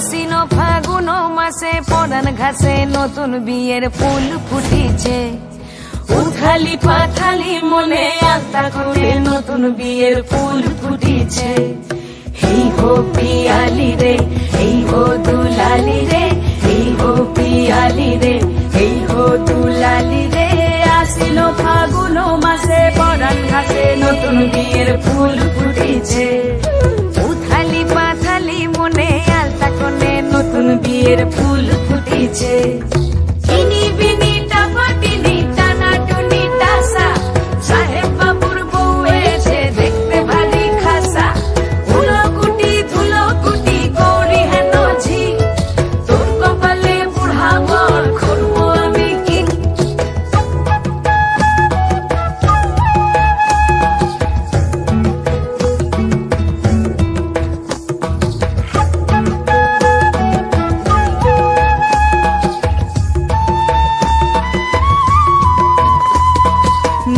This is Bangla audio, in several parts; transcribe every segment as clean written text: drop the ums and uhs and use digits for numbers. আশ্বিনো ফাগুন মাসে পরান ঘাসে নতুন বিয়ের ফুল ফুটেছে। উথালি পাথালি মনে আত্মা করে নতুন বিয়ের ফুল ফুটেছে। এই গো পিয়ালি রে, এই গো দুলালি রে, এই গো পিয়ালি রে, এই গো দুলালি রে, আশ্বিন ফাগুন মাসে পরান ঘাসে নতুন বিয়ের ফুল ফুটেছে। উথালি পাথালি মনে আলতা কোণে নতুন বিয়ের ফুল ফুটেছে।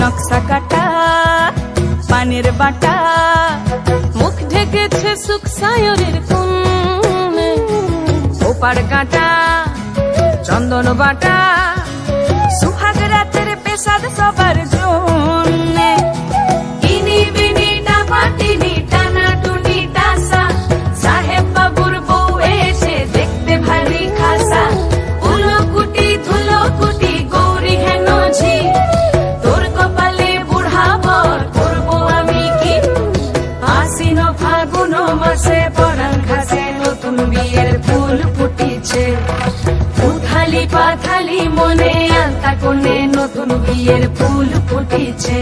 नक्शा काटा पानेर बाटा मुख ढेकेछे सुख सायरेर कुन, ओपार काटा चंदन बाटा सुहाग रातेर पेशाद सबार जोन। इनी बिनी टापा टिनी टाना टुनी टासा साहेब बाबुर बउ एशे देखते भारी खासा, उलो कुटी धुलो कुटी गौरी है नोझी, মাসে পরান ঘাসে নতুন বিয়ের ফুল ফুটেছে। উথালি পাথালি মনে আলতা কোণে নতুন বিয়ের ফুল ফুটেছে।